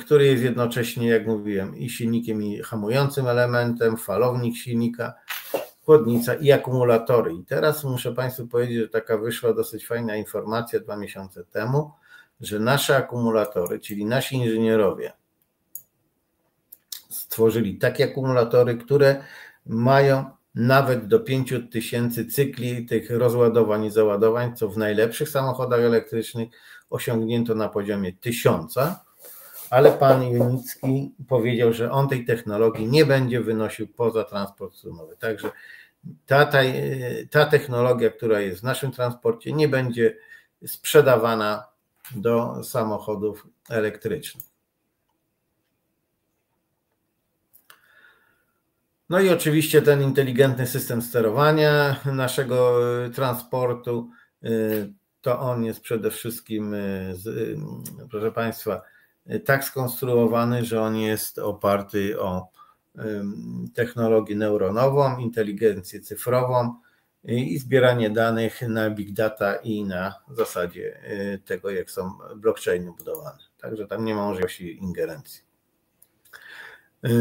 który jest jednocześnie, jak mówiłem, i silnikiem, i hamującym elementem, falownik silnika, chłodnica i akumulatory. I teraz muszę Państwu powiedzieć, że taka wyszła dosyć fajna informacja 2 miesiące temu, że nasze akumulatory, czyli nasi inżynierowie stworzyli takie akumulatory, które mają nawet do 5000 cykli tych rozładowań i załadowań, co w najlepszych samochodach elektrycznych osiągnięto na poziomie 1000, ale pan Yunitsky powiedział, że on tej technologii nie będzie wynosił poza transport sumowy. Także ta technologia, która jest w naszym transporcie, nie będzie sprzedawana do samochodów elektrycznych. No i oczywiście ten inteligentny system sterowania naszego transportu, to on jest przede wszystkim, proszę Państwa, tak skonstruowany, że on jest oparty o technologię neuronową, inteligencję cyfrową i zbieranie danych na big data i na zasadzie tego, jak są blockchainy budowane. Także tam nie ma możliwości ingerencji.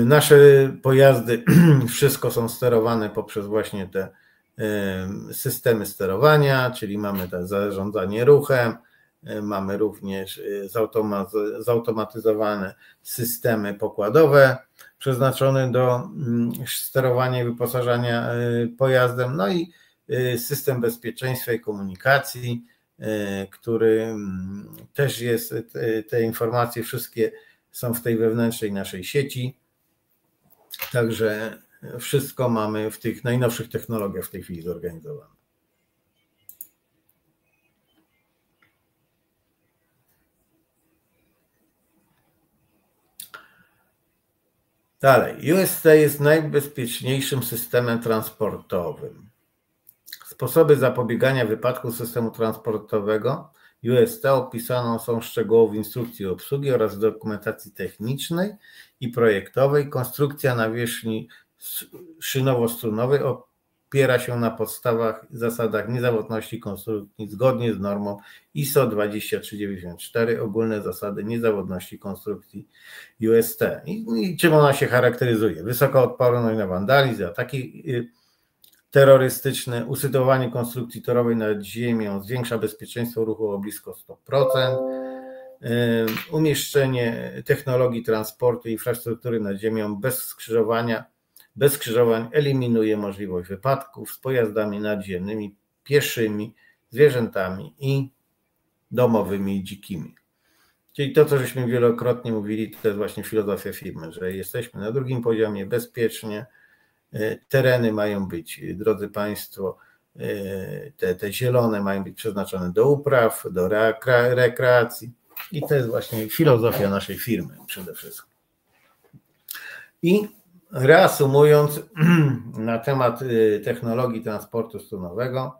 Nasze pojazdy, wszystko są sterowane poprzez właśnie te systemy sterowania, czyli mamy to zarządzanie ruchem, mamy również zautomatyzowane systemy pokładowe przeznaczone do sterowania i wyposażania pojazdem, no i system bezpieczeństwa i komunikacji, który też jest, te informacje wszystkie są w tej wewnętrznej naszej sieci, także wszystko mamy w tych najnowszych technologiach w tej chwili zorganizowane. Dalej, UST jest najbezpieczniejszym systemem transportowym. Sposoby zapobiegania wypadku systemu transportowego UST opisane są szczegółowo w instrukcji obsługi oraz w dokumentacji technicznej i projektowej. Konstrukcja nawierzchni szynowo-strunowej opiera się na podstawach i zasadach niezawodności konstrukcji zgodnie z normą ISO 23394, ogólne zasady niezawodności konstrukcji UST. I czym ona się charakteryzuje? Wysoka odporność na wandalizm, ataki terrorystyczne, usytuowanie konstrukcji torowej nad ziemią zwiększa bezpieczeństwo ruchu o blisko 100%, umieszczenie technologii transportu i infrastruktury nad ziemią bez skrzyżowań eliminuje możliwość wypadków z pojazdami nadziemnymi, pieszymi, zwierzętami i domowymi i dzikimi. Czyli to, co żeśmy wielokrotnie mówili, to jest właśnie filozofia firmy, że jesteśmy na drugim poziomie, bezpiecznie, tereny mają być, drodzy Państwo, te zielone mają być przeznaczone do upraw, do rekreacji i to jest właśnie filozofia naszej firmy przede wszystkim. I reasumując na temat technologii transportu strunowego,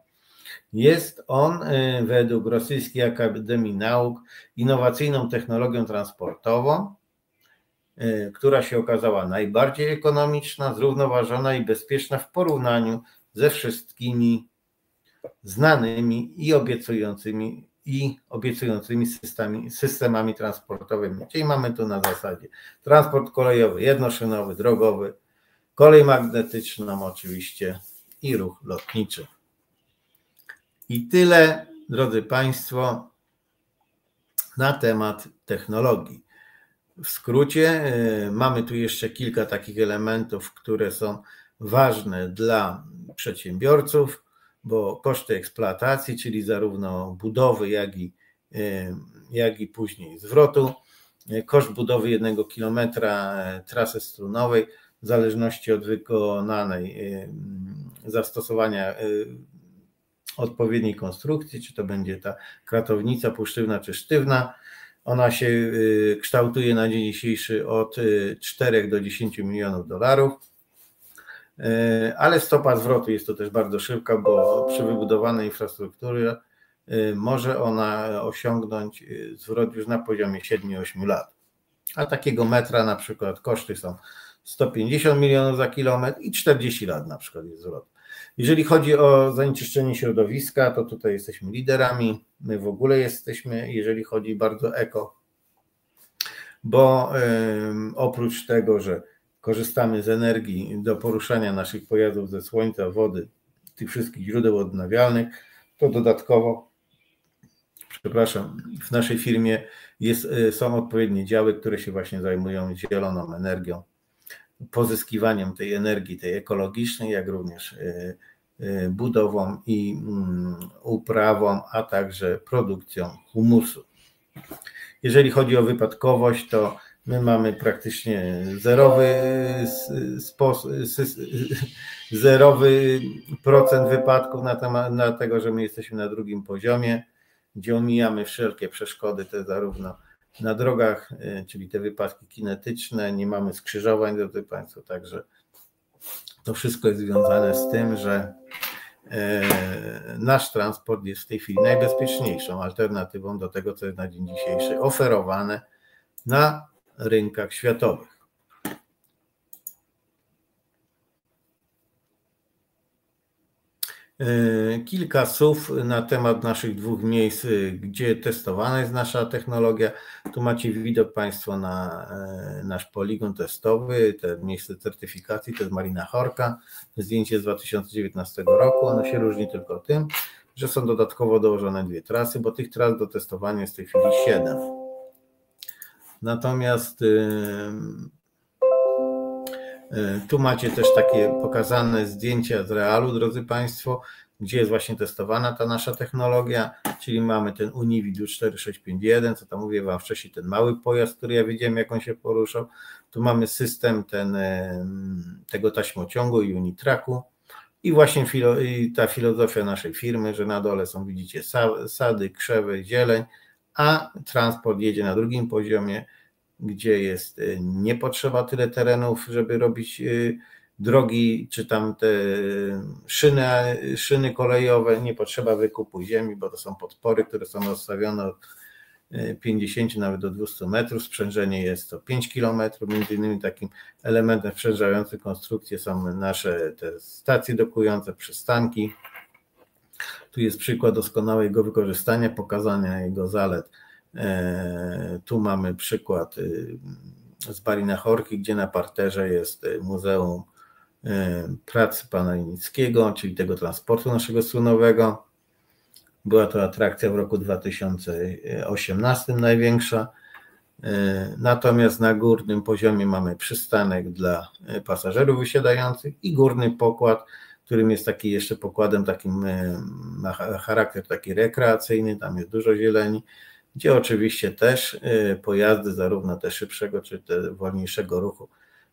jest on według Rosyjskiej Akademii Nauk innowacyjną technologią transportową, która się okazała najbardziej ekonomiczna, zrównoważona i bezpieczna w porównaniu ze wszystkimi znanymi i obiecującymi systemami transportowymi. Czyli mamy tu na zasadzie transport kolejowy, jednoszynowy, drogowy, kolej magnetyczną oczywiście i ruch lotniczy. I tyle, drodzy Państwo, na temat technologii. W skrócie mamy tu jeszcze kilka takich elementów, które są ważne dla przedsiębiorców, bo koszty eksploatacji, czyli zarówno budowy, jak i później zwrotu, koszt budowy 1 kilometra trasy strunowej w zależności od wykonanej zastosowania odpowiedniej konstrukcji, czy to będzie ta kratownica półsztywna czy sztywna. Ona się kształtuje na dzień dzisiejszy od 4 do 10 milionów dolarów, ale stopa zwrotu jest to też bardzo szybka, bo przy wybudowanej infrastrukturze może ona osiągnąć zwrot już na poziomie 7-8 lat. A takiego metra na przykład koszty są 150 milionów za kilometr i 40 lat na przykład jest zwrot. Jeżeli chodzi o zanieczyszczenie środowiska, to tutaj jesteśmy liderami, my w ogóle jesteśmy, jeżeli chodzi bardzo eko, bo oprócz tego, że korzystamy z energii do poruszania naszych pojazdów ze słońca, wody, tych wszystkich źródeł odnawialnych, to dodatkowo, w naszej firmie są odpowiednie działy, które się właśnie zajmują zieloną energią, pozyskiwaniem tej energii, tej ekologicznej, jak również budową i uprawą, a także produkcją humusu. Jeżeli chodzi o wypadkowość, to my mamy praktycznie zerowy procent wypadków dlatego, że my jesteśmy na drugim poziomie, gdzie omijamy wszelkie przeszkody, te zarówno na drogach, czyli te wypadki kinetyczne, nie mamy skrzyżowań, drodzy Państwo, także to wszystko jest związane z tym, że nasz transport jest w tej chwili najbezpieczniejszą alternatywą do tego, co jest na dzień dzisiejszy oferowane na rynkach światowych. Kilka słów na temat naszych dwóch miejsc, gdzie testowana jest nasza technologia. Tu macie widok Państwo na nasz poligon testowy, to miejsce certyfikacji, to jest Maryina Horka, zdjęcie z 2019 roku. Ono się różni tylko tym, że są dodatkowo dołożone 2 trasy, bo tych tras do testowania jest w tej chwili 7. Natomiast tu macie też takie pokazane zdjęcia z realu, drodzy Państwo, gdzie jest właśnie testowana ta nasza technologia, czyli mamy ten Univid U4651, co tam mówię Wam wcześniej, ten mały pojazd, który ja widziałem, jak on się poruszał. Tu mamy system tego taśmociągu i Unitracu i właśnie ta filozofia naszej firmy, że na dole są, widzicie, sady, krzewy, zieleń, a transport jedzie na drugim poziomie, gdzie jest nie potrzeba tyle terenów, żeby robić drogi, czy tam te szyny kolejowe, nie potrzeba wykupu ziemi, bo to są podpory, które są rozstawione od 50 nawet do 200 metrów, sprzężenie jest to 5 km, między innymi takim elementem sprzężającym konstrukcję są nasze te stacje dokujące, przystanki. Tu jest przykład doskonałego wykorzystania, pokazania jego zalet. Tu mamy przykład z Maryiny Horki, gdzie na parterze jest Muzeum Pracy Pana Junickiego, czyli tego transportu naszego strunowego. Była to atrakcja w roku 2018 największa. Natomiast na górnym poziomie mamy przystanek dla pasażerów wysiadających i górny pokład, którym jest taki jeszcze pokładem, takim ma charakter taki rekreacyjny, tam jest dużo zieleni. gdzie oczywiście też pojazdy zarówno te szybszego, czy te wolniejszego ruchu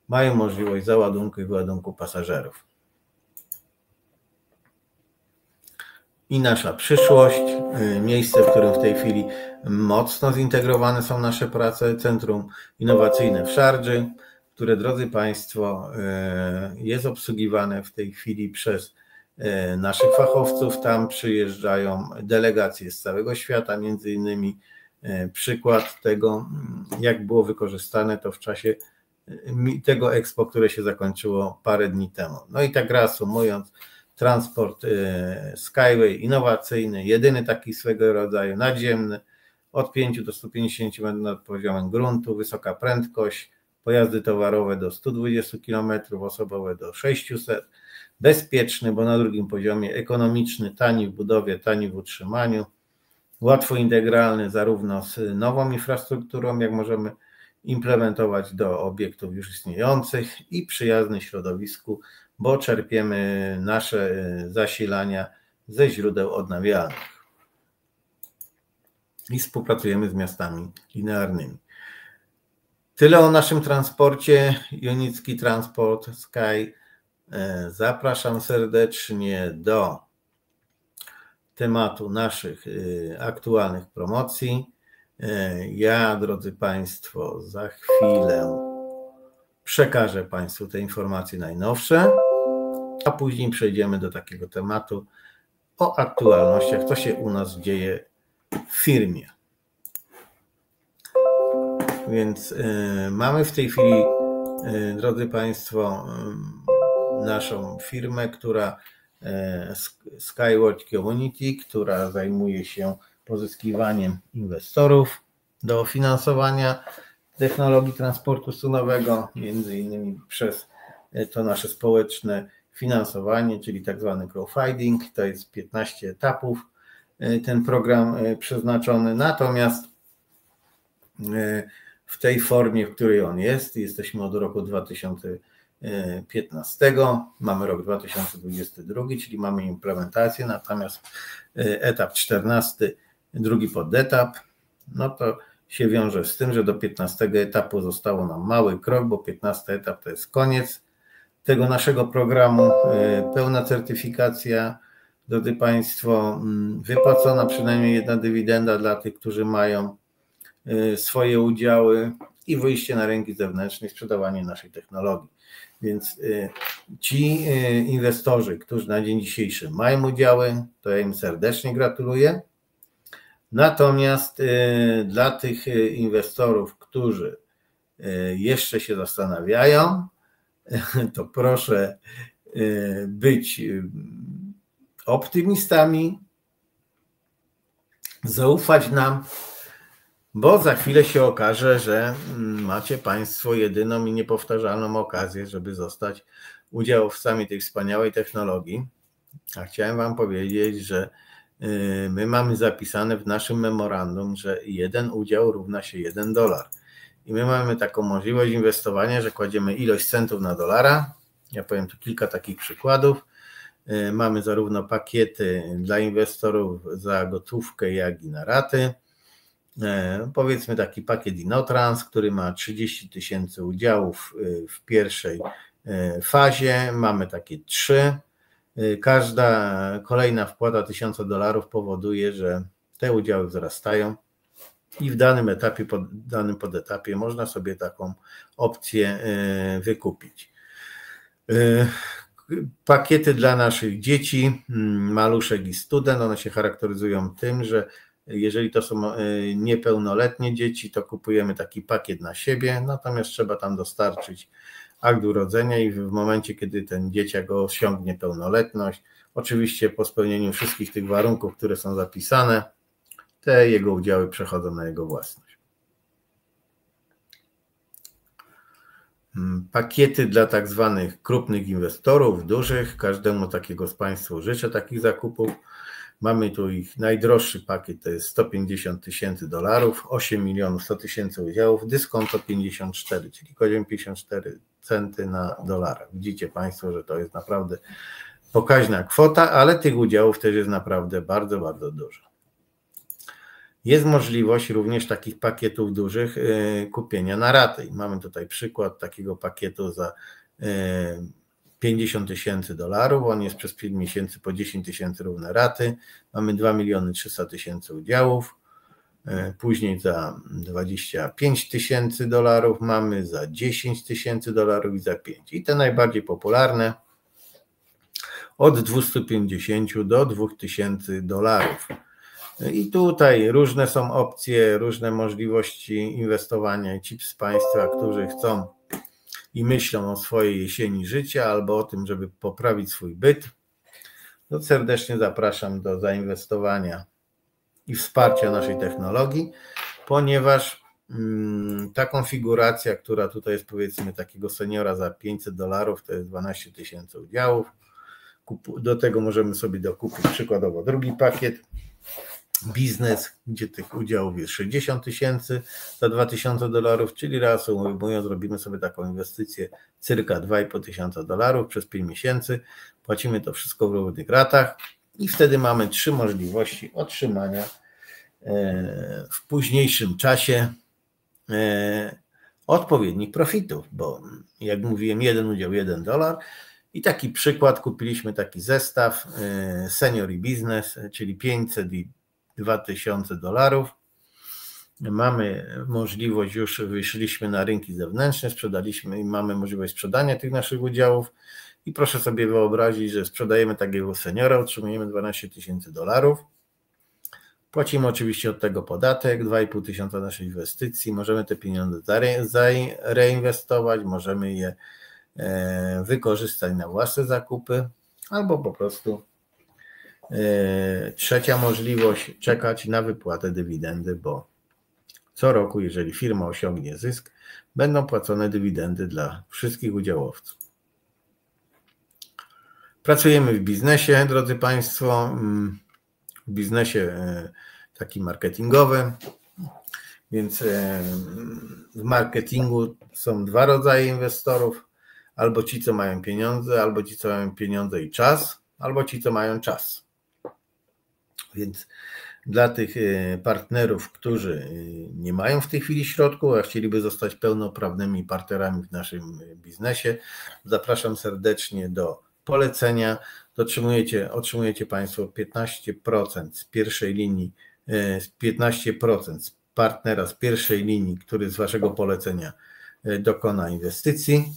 mają możliwość załadunku i wyładunku pasażerów. I nasza przyszłość, miejsce, w którym w tej chwili mocno zintegrowane są nasze prace, Centrum Innowacyjne w Sharjah, które, drodzy Państwo, jest obsługiwane w tej chwili przez naszych fachowców. Tam przyjeżdżają delegacje z całego świata, między innymi przykład tego, jak było wykorzystane to w czasie tego Expo, które się zakończyło parę dni temu. No i tak reasumując, transport Skyway innowacyjny, jedyny taki swego rodzaju nadziemny, od 5 do 150 metrów nad poziomem gruntu, wysoka prędkość, pojazdy towarowe do 120 km, osobowe do 600, bezpieczny, bo na drugim poziomie ekonomiczny, tani w budowie, tani w utrzymaniu, łatwo integralny zarówno z nową infrastrukturą, jak możemy implementować do obiektów już istniejących i przyjazny środowisku, bo czerpiemy nasze zasilania ze źródeł odnawialnych i współpracujemy z miastami linearnymi. Tyle o naszym transporcie. Unicki Transport Sky. Zapraszam serdecznie do tematu naszych aktualnych promocji. Ja, drodzy Państwo, za chwilę przekażę Państwu te informacje najnowsze, a później przejdziemy do takiego tematu o aktualnościach, co się u nas dzieje w firmie. Więc mamy w tej chwili, drodzy Państwo, naszą firmę, która Sky World Community, która zajmuje się pozyskiwaniem inwestorów do finansowania technologii transportu sunowego, między innymi przez to nasze społeczne finansowanie, czyli tak zwany crowdfunding. To jest 15 etapów ten program przeznaczony. Natomiast w tej formie, w której on jest, jesteśmy od roku 2015, mamy rok 2022, czyli mamy implementację, natomiast etap 14, drugi podetap, no to się wiąże z tym, że do 15 etapu zostało nam mały krok, bo 15 etap to jest koniec tego naszego programu, pełna certyfikacja, drodzy Państwo, wypłacona przynajmniej jedna dywidenda dla tych, którzy mają swoje udziały i wyjście na rynki zewnętrzne, sprzedawanie naszej technologii. Więc ci inwestorzy, którzy na dzień dzisiejszy mają udziały, to ja im serdecznie gratuluję. Natomiast dla tych inwestorów, którzy jeszcze się zastanawiają, to proszę być optymistami, zaufać nam, bo za chwilę się okaże, że macie Państwo jedyną i niepowtarzalną okazję, żeby zostać udziałowcami tej wspaniałej technologii. A chciałem Wam powiedzieć, że my mamy zapisane w naszym memorandum, że jeden udział równa się $1. I my mamy taką możliwość inwestowania, że kładziemy ilość centów na dolara. Ja powiem tu kilka takich przykładów. Mamy zarówno pakiety dla inwestorów za gotówkę, jak i na raty. Powiedzmy taki pakiet Unitrans, który ma 30 000 udziałów w pierwszej fazie. Mamy takie 3. Każda kolejna wpłata $1000 powoduje, że te udziały wzrastają i w danym etapie, po danym podetapie można sobie taką opcję wykupić. Pakiety dla naszych dzieci, maluszek i student, one się charakteryzują tym, że jeżeli to są niepełnoletnie dzieci, to kupujemy taki pakiet na siebie, natomiast trzeba tam dostarczyć akt urodzenia i w momencie, kiedy ten dzieciak osiągnie pełnoletność, oczywiście po spełnieniu wszystkich tych warunków, które są zapisane, te jego udziały przechodzą na jego własność. Pakiety dla tak zwanych krupnych inwestorów, dużych, każdemu takiego z Państwa życzę takich zakupów. Mamy tu ich najdroższy pakiet, to jest $150 000, 8 100 000 udziałów, dyskonto 54, czyli koziem 54 centy na dolara. Widzicie Państwo, że to jest naprawdę pokaźna kwota, ale tych udziałów też jest naprawdę bardzo, bardzo dużo. Jest możliwość również takich pakietów dużych kupienia na raty. I mamy tutaj przykład takiego pakietu za $50 000. On jest przez 5 miesięcy po 10 tysięcy równe raty. Mamy 2 300 000 udziałów. Później za $25 000, mamy za $10 000 i za 5. I te najbardziej popularne od $250 do $2000. I tutaj różne są opcje, różne możliwości inwestowania i ci z Państwa, którzy chcą i myślą o swojej jesieni życia albo o tym, żeby poprawić swój byt, to serdecznie zapraszam do zainwestowania i wsparcia naszej technologii, ponieważ ta konfiguracja, która tutaj jest powiedzmy takiego seniora za $500, to jest 12 tysięcy udziałów. Do tego możemy sobie dokupić przykładowo drugi pakiet biznes, gdzie tych udziałów jest 60 tysięcy za $2000, czyli reasumując, robimy sobie taką inwestycję cyrka $2500 przez 5 miesięcy, płacimy to wszystko w równych ratach i wtedy mamy 3 możliwości otrzymania w późniejszym czasie odpowiednich profitów, bo jak mówiłem, jeden udział $1. I taki przykład, kupiliśmy taki zestaw senior i biznes, czyli $500 i $2000. Mamy możliwość, już wyszliśmy na rynki zewnętrzne, sprzedaliśmy i mamy możliwość sprzedania tych naszych udziałów. I proszę sobie wyobrazić, że sprzedajemy takiego seniora, otrzymujemy $12 000. Płacimy oczywiście od tego podatek, 2,5 tysiąca naszej inwestycji. Możemy te pieniądze reinwestować, możemy je wykorzystać na własne zakupy, albo po prostu trzecia możliwość, czekać na wypłatę dywidendy, bo co roku, jeżeli firma osiągnie zysk, będą płacone dywidendy dla wszystkich udziałowców. Pracujemy w biznesie, drodzy Państwo, w biznesie takim marketingowym, więc w marketingu są 2 rodzaje inwestorów. Albo ci, co mają pieniądze, albo ci, co mają pieniądze i czas, albo ci, co mają czas. Więc dla tych partnerów, którzy nie mają w tej chwili środków, a chcieliby zostać pełnoprawnymi partnerami w naszym biznesie, zapraszam serdecznie do polecenia. Otrzymujecie Państwo 15% z pierwszej linii, 15% z partnera z pierwszej linii, który z Waszego polecenia dokona inwestycji.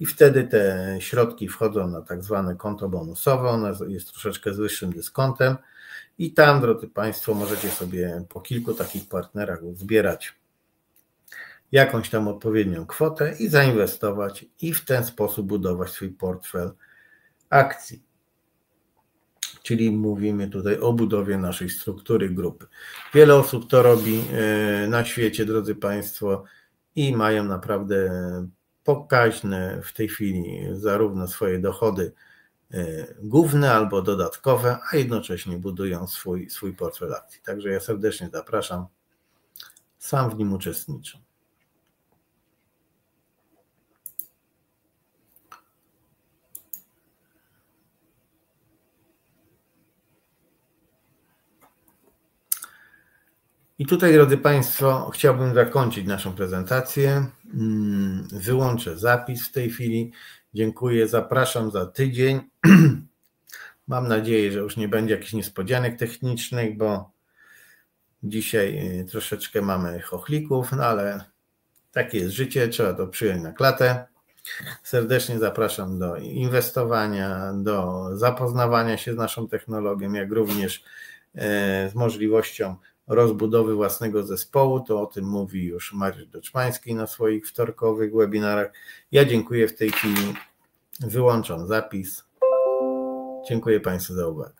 I wtedy te środki wchodzą na tak zwane konto bonusowe, ono jest troszeczkę z wyższym dyskontem i tam, drodzy Państwo, możecie sobie po kilku takich partnerach zbierać jakąś tam odpowiednią kwotę i zainwestować i w ten sposób budować swój portfel akcji. Czyli mówimy tutaj o budowie naszej struktury grupy. Wiele osób to robi na świecie, drodzy Państwo, i mają naprawdę pokaźne w tej chwili zarówno swoje dochody główne albo dodatkowe, a jednocześnie budują swój portfel akcji. Także ja serdecznie zapraszam, sam w nim uczestniczę. I tutaj, drodzy Państwo, chciałbym zakończyć naszą prezentację. Wyłączę zapis w tej chwili. Dziękuję, zapraszam za tydzień. Mam nadzieję, że już nie będzie jakichś niespodzianek technicznych, bo dzisiaj troszeczkę mamy chochlików, no ale takie jest życie, trzeba to przyjąć na klatę. Serdecznie zapraszam do inwestowania, do zapoznawania się z naszą technologią, jak również z możliwością rozbudowy własnego zespołu, to o tym mówi już Mariusz Doczmański na swoich wtorkowych webinarach. Ja dziękuję w tej chwili, wyłączam zapis. Dziękuję Państwu za uwagę.